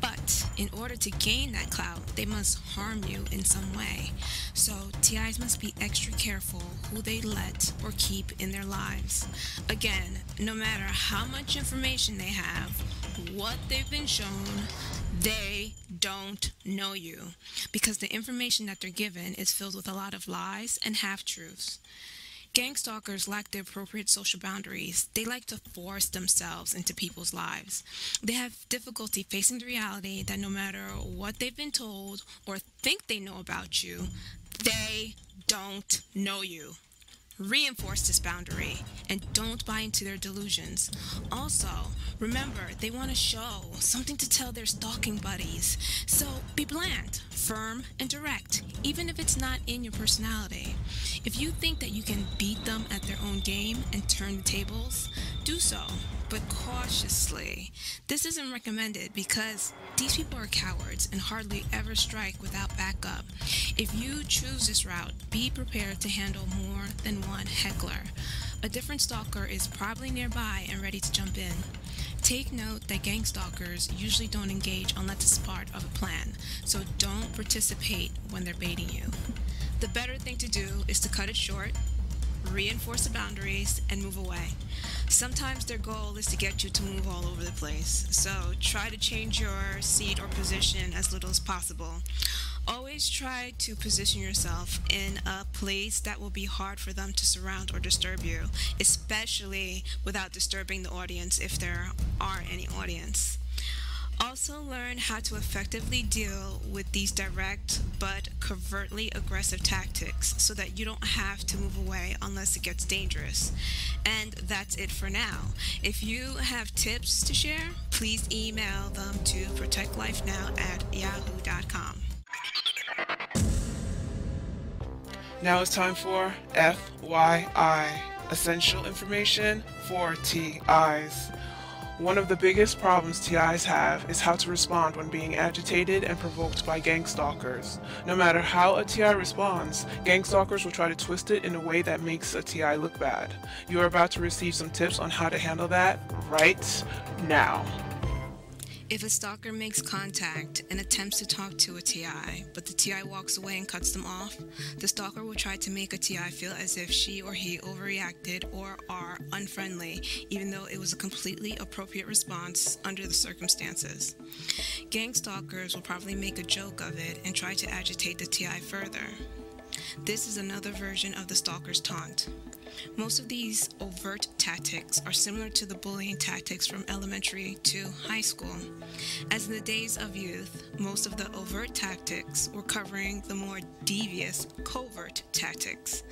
But in order to gain that clout, they must harm you in some way. So T Is must be extra careful who they let or keep in their lives. Again, no matter how much information they have, what they've been shown, they don't know you. Because the information that they're given is filled with a lot of lies and half-truths. Gang stalkers lack the appropriate social boundaries. They like to force themselves into people's lives. They have difficulty facing the reality that no matter what they've been told or think they know about you, they don't know you. Reinforce this boundary and don't buy into their delusions. Also, remember, they want to show something to tell their stalking buddies. So be blunt, firm, and direct, even if it's not in your personality. If you think that you can beat them at their own game and turn the tables, do so, but cautiously. This isn't recommended because these people are cowards and hardly ever strike without backup. If you choose this route, be prepared to handle more than one heckler. A different stalker is probably nearby and ready to jump in. Take note that gang stalkers usually don't engage unless it's part of a plan, so don't participate when they're baiting you. The better thing to do is to cut it short, reinforce the boundaries, and move away. Sometimes their goal is to get you to move all over the place, so try to change your seat or position as little as possible. Always try to position yourself in a place that will be hard for them to surround or disturb you, especially without disturbing the audience if there are any audience. Also learn how to effectively deal with these direct but covertly aggressive tactics so that you don't have to move away unless it gets dangerous. And that's it for now. If you have tips to share, please email them to protect life now at yahoo dot com. Now it's time for F Y I, essential information for T Is. One of the biggest problems T Is have is how to respond when being agitated and provoked by gang stalkers. No matter how a T I responds, gang stalkers will try to twist it in a way that makes a T I look bad. You are about to receive some tips on how to handle that right now. If a stalker makes contact and attempts to talk to a T I, but the T I walks away and cuts them off, the stalker will try to make a T I feel as if she or he overreacted or are unfriendly, even though it was a completely appropriate response under the circumstances. Gang stalkers will probably make a joke of it and try to agitate the T I further. This is another version of the stalker's taunt. Most of these overt tactics are similar to the bullying tactics from elementary to high school. As in the days of youth, most of the overt tactics were covering the more devious, covert tactics.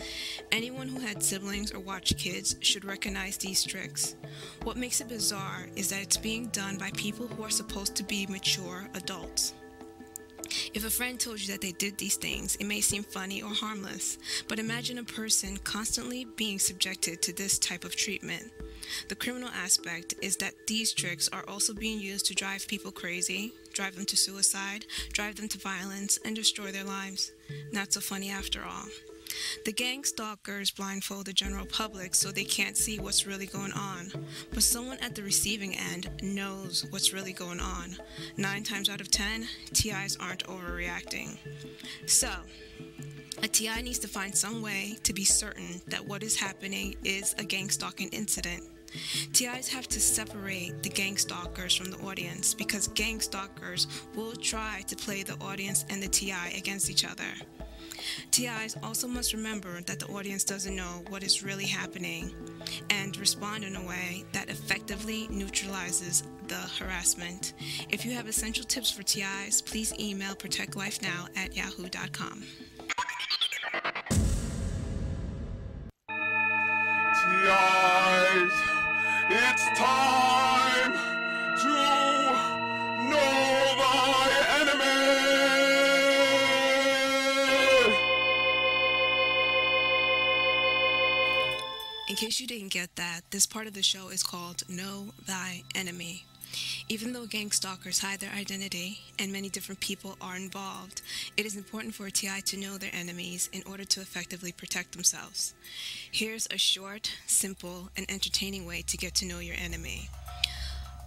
Anyone who had siblings or watched kids should recognize these tricks. What makes it bizarre is that it's being done by people who are supposed to be mature adults. If a friend told you that they did these things, it may seem funny or harmless, but imagine a person constantly being subjected to this type of treatment. The criminal aspect is that these tricks are also being used to drive people crazy, drive them to suicide, drive them to violence, and destroy their lives. Not so funny after all. The gang stalkers blindfold the general public so they can't see what's really going on, but someone at the receiving end knows what's really going on. Nine times out of ten, T Is aren't overreacting. So, a T I needs to find some way to be certain that what is happening is a gang stalking incident. T Is have to separate the gang stalkers from the audience because gang stalkers will try to play the audience and the T I against each other. T Is also must remember that the audience doesn't know what is really happening and respond in a way that effectively neutralizes the harassment. If you have essential tips for T Is, please email protect life now at yahoo dot com. T Is, it's time to know thy enemy. In case you didn't get that, this part of the show is called Know Thy Enemy. Even though gang stalkers hide their identity and many different people are involved, it is important for a T I to know their enemies in order to effectively protect themselves. Here's a short, simple, and entertaining way to get to know your enemy.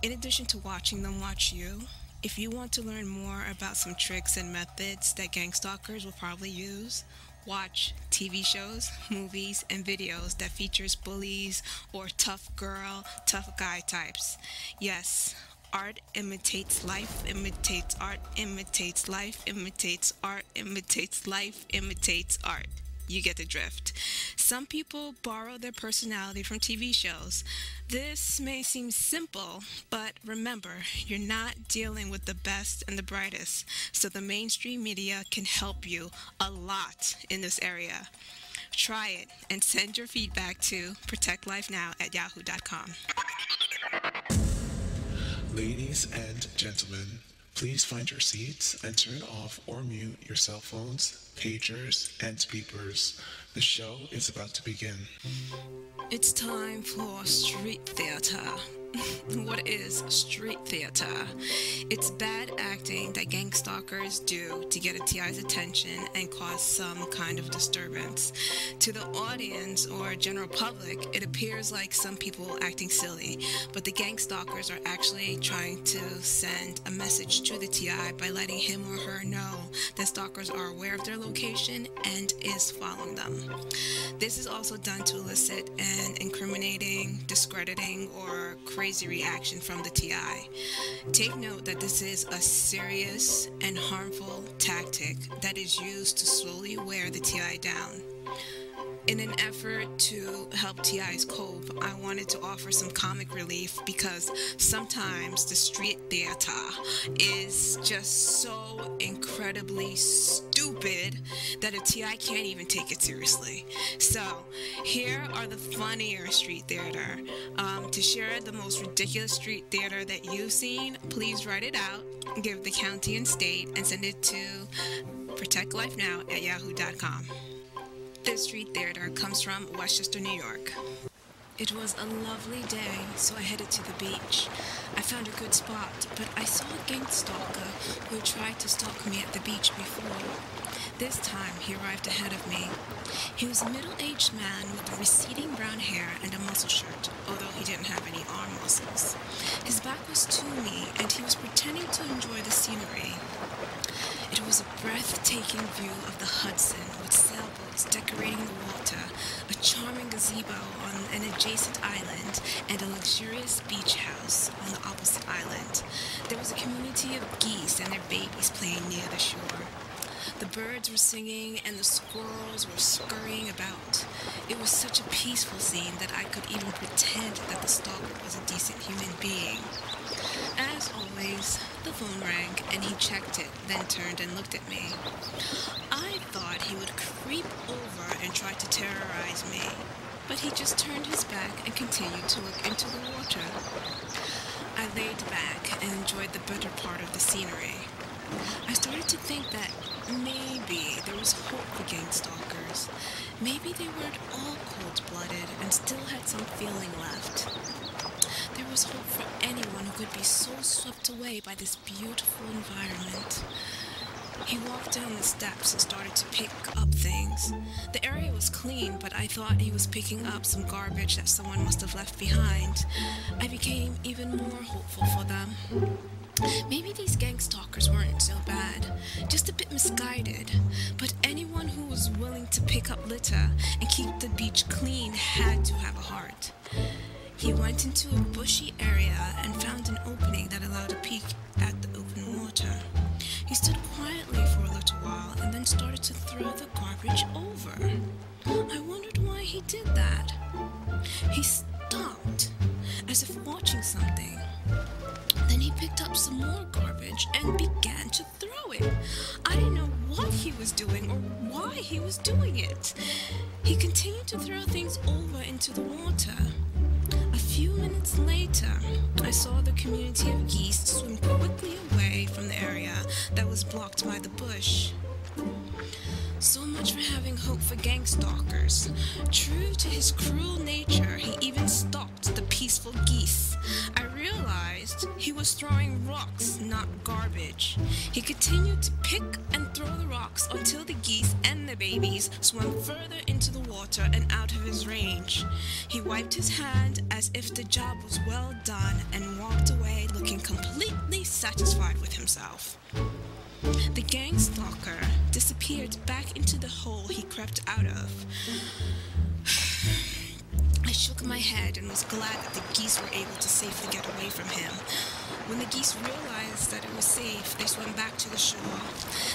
In addition to watching them watch you, if you want to learn more about some tricks and methods that gang stalkers will probably use, watch T V shows, movies, and videos that features bullies or tough girl, tough guy types. Yes, art imitates life, imitates art, imitates life, imitates art, imitates life, imitates art. You get the drift. Some people borrow their personality from T V shows. This may seem simple, but remember, you're not dealing with the best and the brightest, so the mainstream media can help you a lot in this area. Try it and send your feedback to protect life now at yahoo dot com. Ladies and gentlemen, please find your seats and turn off or mute your cell phones, pagers, and speakers. The show is about to begin. It's time for street theater. What is street theater? It's bad acting that gang stalkers do to get a T I's attention and cause some kind of disturbance. To the audience or general public, it appears like some people acting silly, but the gang stalkers are actually trying to send a message to the T I by letting him or her know that stalkers are aware of their location and is following them. This is also done to elicit an incriminating, discrediting, or crazy reaction from the T I. Take note that this is a serious and harmful tactic that is used to slowly wear the T I down. In an effort to help T I's cope, I wanted to offer some comic relief because sometimes the street theater is just so incredibly stupid that a T I can't even take it seriously. So here are the funnier street theater. Um, to share the most ridiculous street theater that you've seen, please write it out, give the county and state, and send it to protect life now at yahoo dot com. This street theater comes from Westchester, New York. It was a lovely day, so I headed to the beach. I found a good spot, but I saw a gang stalker who tried to stalk me at the beach before. This time, he arrived ahead of me. He was a middle-aged man with receding brown hair and a muscle shirt, although he didn't have any arm muscles. His back was to me, and he was pretending to enjoy the scenery. It was a breathtaking view of the Hudson with sailboats decorating the water, a charming gazebo on an adjacent island, and a luxurious beach house on the opposite island. There was a community of geese and their babies playing near the shore. The birds were singing and the squirrels were scurrying about. It was such a peaceful scene that I could even pretend that the stalker was a decent human being. As always, the phone rang, and he checked it, then turned and looked at me. I thought he would creep over and try to terrorize me, but he just turned his back and continued to look into the water. I laid back and enjoyed the better part of the scenery. I started to think that maybe there was hope for gang stalkers. Maybe they weren't all cold-blooded and still had some feeling left. There was hope for anyone who could be so swept away by this beautiful environment. He walked down the steps and started to pick up things. The area was clean, but I thought he was picking up some garbage that someone must have left behind. I became even more hopeful for them. Maybe these gang stalkers weren't so bad, just a bit misguided, but anyone who was willing to pick up litter and keep the beach clean had to have a heart. He went into a bushy area and found an opening that allowed a peek at the open water. He stood quietly for a little while and then started to throw the garbage over. I wondered why he did that. He stopped, as if watching something. Then he picked up some more garbage and began to throw it. I didn't know what he was doing or why he was doing it. He continued to throw things over into the water. A few minutes later, I saw the community of geese swim quickly away from the area that was blocked by the bush. So much for having hope for gang stalkers. True to his cruel nature, he even stalked the peaceful geese. I realized he was throwing rocks, not garbage. He continued to pick and throw the rocks until the geese and the babies swam further into the water and out of his range. He wiped his hand as if the job was well done and walked away looking completely satisfied with himself. The gang stalker disappeared back into the hole he crept out of. I shook my head and was glad that the geese were able to safely get away from him. When the geese realized that it was safe, they swam back to the shore.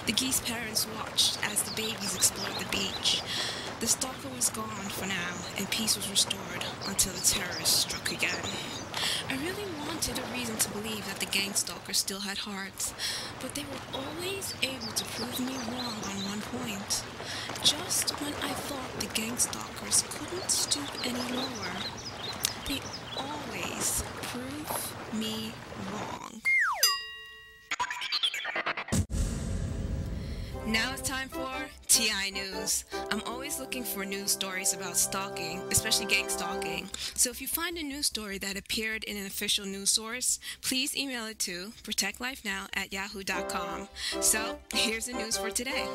The geese' parents watched as the babies explored the beach. The stalker was gone for now, and peace was restored until the terrorists struck again. I really wanted a reason to believe that the gang stalkers still had hearts, but they were always able to prove me wrong on one point. Just when I thought the gang stalkers couldn't stoop any lower, they always prove me wrong. Now it's time for T I News. I'm always looking for news stories about stalking, especially gang stalking. So if you find a news story that appeared in an official news source, please email it to protect life now at yahoo dot com. So here's the news for today.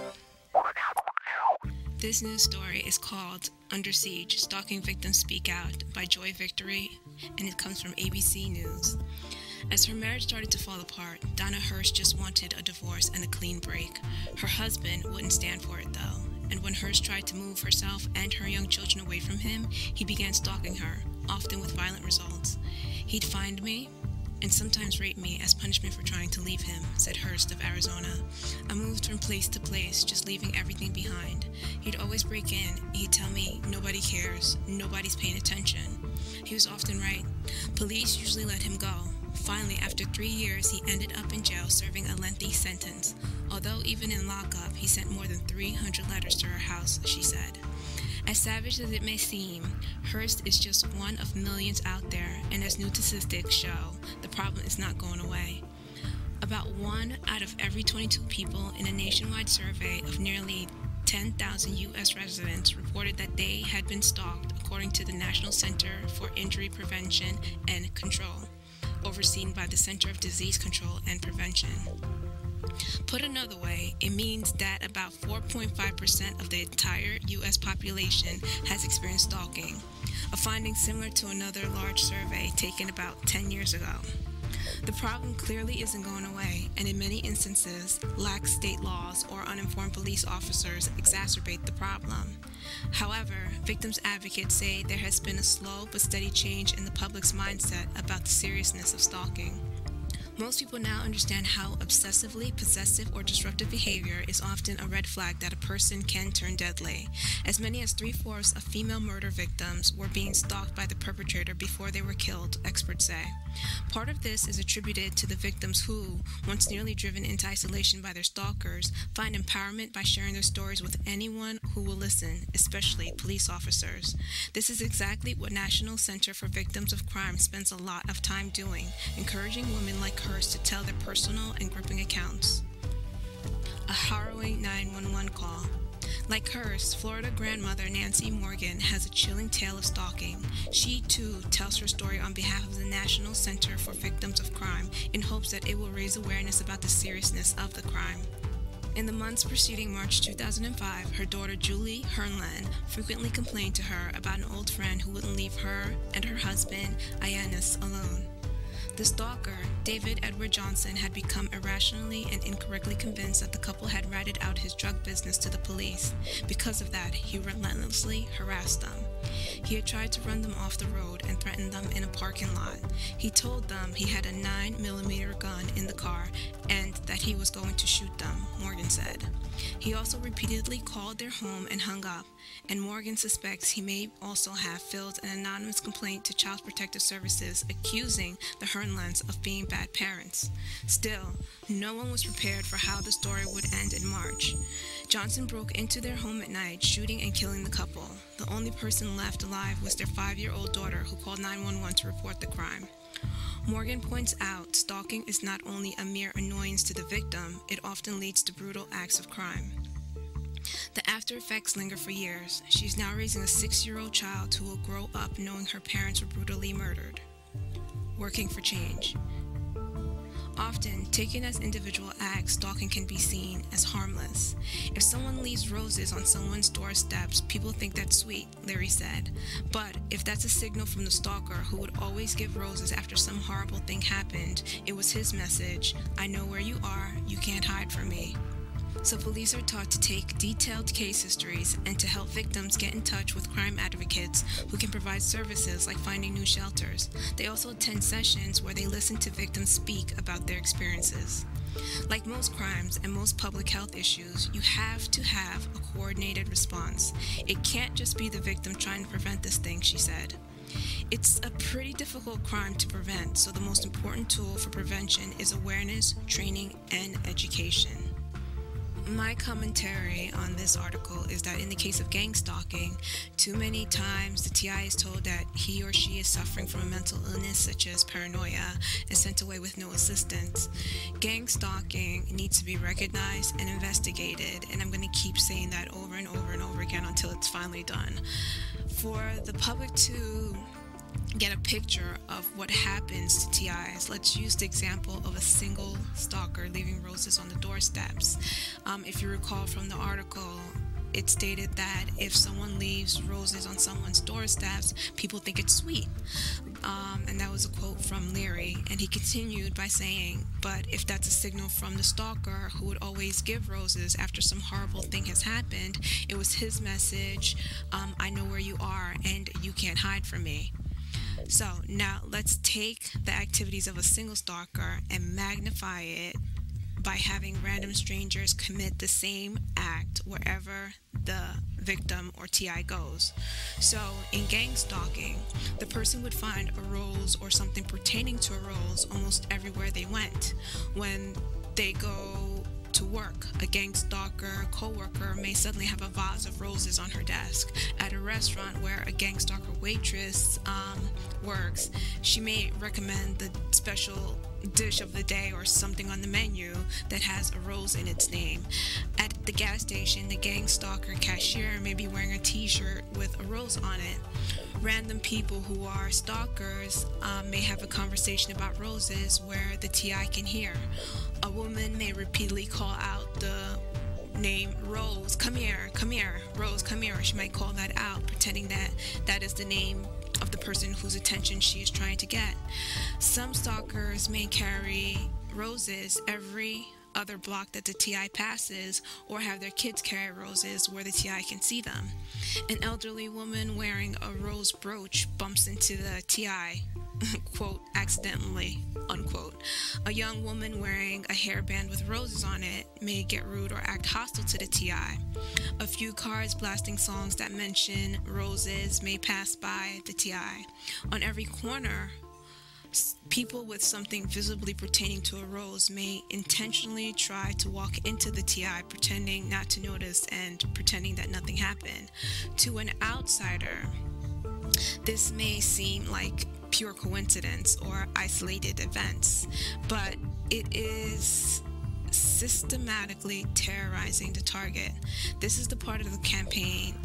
This news story is called Under Siege, Stalking Victims Speak Out by Joy Victory, and it comes from A B C News. As her marriage started to fall apart, Donna Hirsch just wanted a divorce and a clean break. Her husband wouldn't stand for it, though, and when Hirsch tried to move herself and her young children away from him, he began stalking her, often with violent results. "He'd find me and sometimes rape me as punishment for trying to leave him," said Hearst of Arizona. "I moved from place to place, just leaving everything behind. He'd always break in. He'd tell me, nobody cares, nobody's paying attention." He was often right. Police usually let him go. Finally, after three years, he ended up in jail serving a lengthy sentence. Although even in lockup, he sent more than three hundred letters to her house, she said. As savage as it may seem, Hearst is just one of millions out there, and as new statistics show, the problem is not going away. About one out of every twenty-two people in a nationwide survey of nearly ten thousand U S residents reported that they had been stalked, according to the National Center for Injury Prevention and Control, overseen by the Center for Disease Control and Prevention. Put another way, it means that about four point five percent of the entire U S population has experienced stalking, a finding similar to another large survey taken about ten years ago. The problem clearly isn't going away, and in many instances, lax state laws or uninformed police officers exacerbate the problem. However, victims advocates say there has been a slow but steady change in the public's mindset about the seriousness of stalking. Most people now understand how obsessively possessive or disruptive behavior is often a red flag that a person can turn deadly. As many as three-fourths of female murder victims were being stalked by the perpetrator before they were killed, experts say. Part of this is attributed to the victims who, once nearly driven into isolation by their stalkers, find empowerment by sharing their stories with anyone who will listen, especially police officers. This is exactly what National Center for Victims of Crime spends a lot of time doing, encouraging women like her to tell their personal and gripping accounts. A harrowing nine one one call. Like hers, Florida grandmother Nancy Morgan has a chilling tale of stalking. She, too, tells her story on behalf of the National Center for Victims of Crime in hopes that it will raise awareness about the seriousness of the crime. In the months preceding March two thousand five, her daughter Julie Hernland frequently complained to her about an old friend who wouldn't leave her and her husband, Ioannis, alone. The stalker, David Edward Johnson, had become irrationally and incorrectly convinced that the couple had ratted out his drug business to the police. Because of that, he relentlessly harassed them. He had tried to run them off the road and threatened them in a parking lot. He told them he had a nine millimeter gun in the car and that he was going to shoot them, Morgan said. He also repeatedly called their home and hung up, and Morgan suspects he may also have filed an anonymous complaint to Child Protective Services accusing the Hernlands of being bad parents. Still, no one was prepared for how the story would end in March. Johnson broke into their home at night, shooting and killing the couple. The only person left alive was their five-year-old daughter, who called nine one one to report the crime. Morgan points out stalking is not only a mere annoyance to the victim, it often leads to brutal acts of crime. The after effects linger for years. She's now raising a six-year-old child who will grow up knowing her parents were brutally murdered. Working for change. Often, taken as individual acts, stalking can be seen as harmless. "If someone leaves roses on someone's doorsteps, people think that's sweet," Larry said. But if that's a signal from the stalker, who would always give roses after some horrible thing happened, it was his message, "I know where you are, you can't hide from me." So police are taught to take detailed case histories and to help victims get in touch with crime advocates who can provide services like finding new shelters. They also attend sessions where they listen to victims speak about their experiences. Like most crimes and most public health issues, you have to have a coordinated response. "It can't just be the victim trying to prevent this thing," she said. It's a pretty difficult crime to prevent, so the most important tool for prevention is awareness, training, and education. My commentary on this article is that in the case of gang stalking, too many times the T I is told that he or she is suffering from a mental illness such as paranoia and sent away with no assistance. Gang stalking needs to be recognized and investigated, and I'm going to keep saying that over and over and over again until it's finally done. For the public to get a picture of what happens to T Is. Let's use the example of a single stalker leaving roses on the doorsteps. Um, if you recall from the article, it stated that if someone leaves roses on someone's doorsteps, people think it's sweet. Um, and that was a quote from Leary. And he continued by saying, but if that's a signal from the stalker who would always give roses after some horrible thing has happened, it was his message, um, I know where you are and you can't hide from me. So now let's take the activities of a single stalker and magnify it by having random strangers commit the same act wherever the victim or T I goes. So in gang stalking, the person would find a rose or something pertaining to a rose almost everywhere they went. When they go to work, a gang stalker co-worker may suddenly have a vase of roses on her desk. At a restaurant where a gang stalker waitress um, works, she may recommend the special dish of the day or something on the menu that has a rose in its name. At the gas station, the gang stalker cashier may be wearing a t-shirt with a rose on it. Random people who are stalkers um, may have a conversation about roses where the T I can hear. A woman may repeatedly call out the name Rose, come here, come here, Rose, come here. She might call that out, pretending that that is the name of the person whose attention she is trying to get. Some stalkers may carry roses every other block that the T I passes, or have their kids carry roses where the T I can see them. An elderly woman wearing a rose brooch bumps into the T I, quote, accidentally, unquote. A young woman wearing a hairband with roses on it may get rude or act hostile to the T I. A few cars blasting songs that mention roses may pass by the T I. On every corner, people with something visibly pertaining to a rose may intentionally try to walk into the T I, pretending not to notice and pretending that nothing happened. To an outsider, this may seem like pure coincidence or isolated events, but it is systematically terrorizing the target. This is the part of the campaign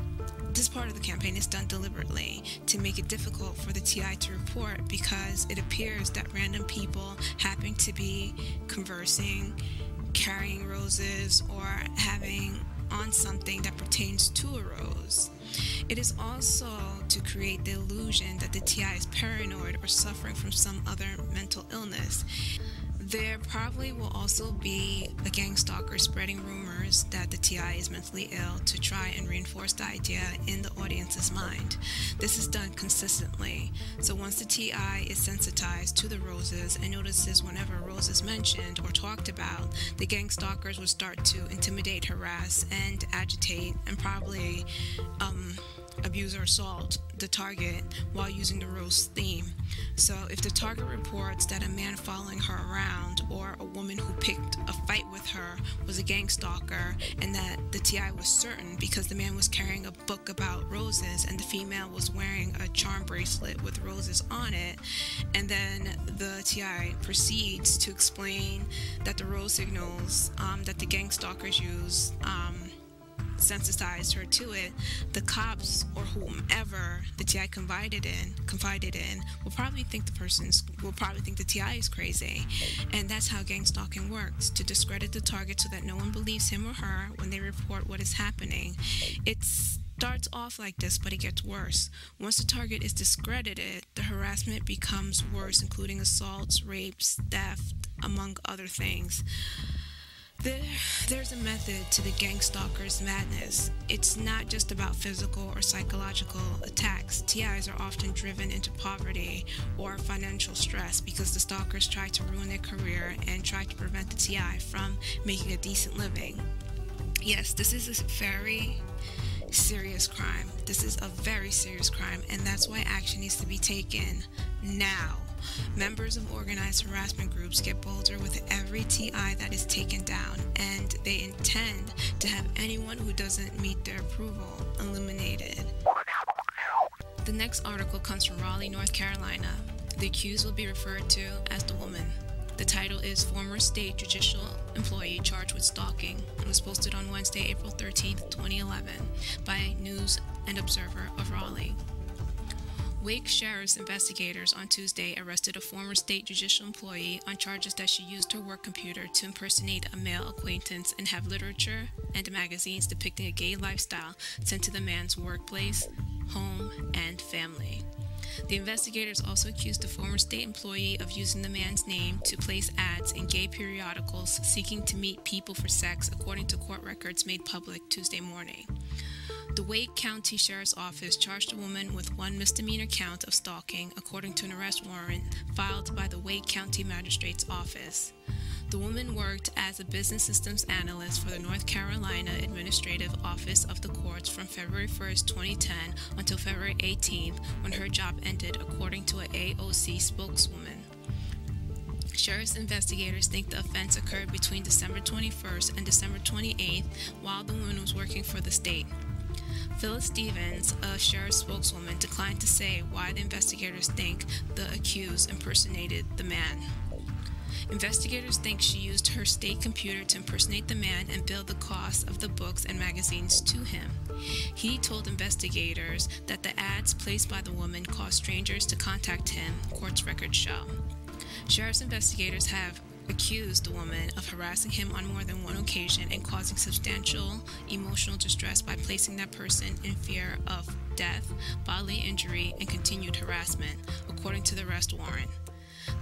This part of the campaign is done deliberately to make it difficult for the T I to report, because it appears that random people happen to be conversing, carrying roses, or having on something that pertains to a rose. It is also to create the illusion that the T I is paranoid or suffering from some other mental illness. There probably will also be a gang stalker spreading rumors that the T I is mentally ill to try and reinforce the idea in the audience's mind. This is done consistently. So once the T I is sensitized to the roses and notices whenever a rose is mentioned or talked about, the gang stalkers will start to intimidate, harass, and agitate, and probably um, abuse or assault the target while using the rose theme. So if the target reports that a man following her around or a woman who picked a fight with her was a gang stalker, and that the T I was certain because the man was carrying a book about roses and the female was wearing a charm bracelet with roses on it, and then the T I proceeds to explain that the rose signals um, that the gang stalkers use um, sensitized her to it, the cops or whomever the T I confided in confided in will probably think the person's will probably think the T I is crazy. And that's how gang stalking works, to discredit the target so that no one believes him or her when they report what is happening. It starts off like this, but it gets worse. Once the target is discredited, the harassment becomes worse, including assaults, rapes, theft, among other things. There, there's a method to the gang stalker's madness. It's not just about physical or psychological attacks. T Is are often driven into poverty or financial stress because the stalkers try to ruin their career and try to prevent the T I from making a decent living. Yes, this is a very serious crime. This is a very serious crime, and that's why action needs to be taken now. Members of organized harassment groups get bolder with every T I that is taken down, and they intend to have anyone who doesn't meet their approval eliminated. The next article comes from Raleigh, North Carolina. The accused will be referred to as the woman. The title is Former State Judicial Employee Charged with Stalking and was posted on Wednesday, April thirteenth, twenty eleven by News and Observer of Raleigh. Wake Sheriff's investigators on Tuesday arrested a former state judicial employee on charges that she used her work computer to impersonate a male acquaintance and have literature and magazines depicting a gay lifestyle sent to the man's workplace, home, and family. The investigators also accused the former state employee of using the man's name to place ads in gay periodicals seeking to meet people for sex, according to court records made public Tuesday morning. The Wake County Sheriff's Office charged the woman with one misdemeanor count of stalking, according to an arrest warrant filed by the Wake County Magistrate's Office. The woman worked as a business systems analyst for the North Carolina Administrative Office of the Courts from February first, twenty ten until February eighteenth, when her job ended, according to an A O C spokeswoman. Sheriff's investigators think the offense occurred between December twenty-first and December twenty-eighth while the woman was working for the state. Phyllis Stevens, a sheriff's spokeswoman, declined to say why the investigators think the accused impersonated the man. Investigators think she used her state computer to impersonate the man and bill the cost of the books and magazines to him. He told investigators that the ads placed by the woman caused strangers to contact him, court's records show. Sheriff's investigators have accused the woman of harassing him on more than one occasion and causing substantial emotional distress by placing that person in fear of death, bodily injury, and continued harassment, according to the arrest warrant.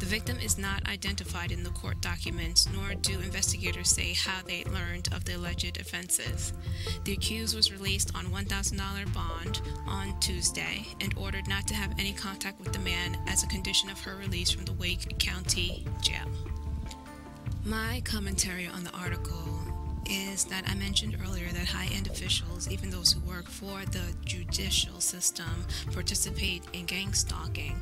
The victim is not identified in the court documents, nor do investigators say how they learned of the alleged offenses. The accused was released on one thousand dollar bond on Tuesday and ordered not to have any contact with the man as a condition of her release from the Wake County Jail. My commentary on the article is that I mentioned earlier that high-end officials, even those who work for the judicial system, participate in gang stalking.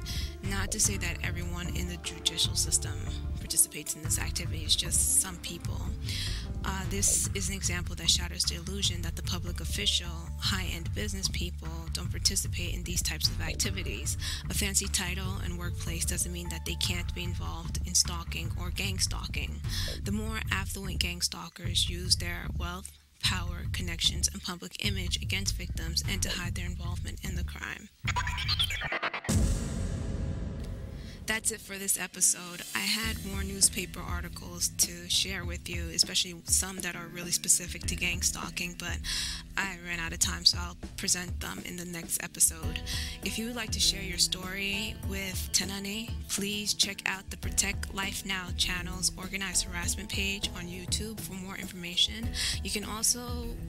Not to say that everyone in the judicial system participates in this activity, it's just some people. Uh, this is an example that shatters the illusion that the public official, high-end business people don't participate in these types of activities. A fancy title and workplace doesn't mean that they can't be involved in stalking or gang stalking. The more affluent gang stalkers use their wealth, power, connections, and public image against victims and to hide their involvement in the crime. That's it for this episode. I had more newspaper articles to share with you, especially some that are really specific to gang stalking, but I ran out of time, so I'll present them in the next episode. If you would like to share your story with Tenanni, please check out the Protect Life Now channel's Organized Harassment page on YouTube for more information. You can also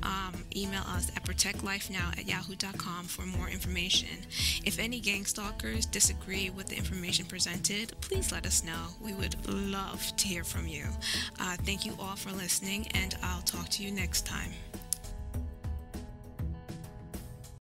um, email us at protectlifenow at yahoo dot com for more information. If any gang stalkers disagree with the information presented, Presented, please let us know. We would love to hear from you. Uh, thank you all for listening, and I'll talk to you next time.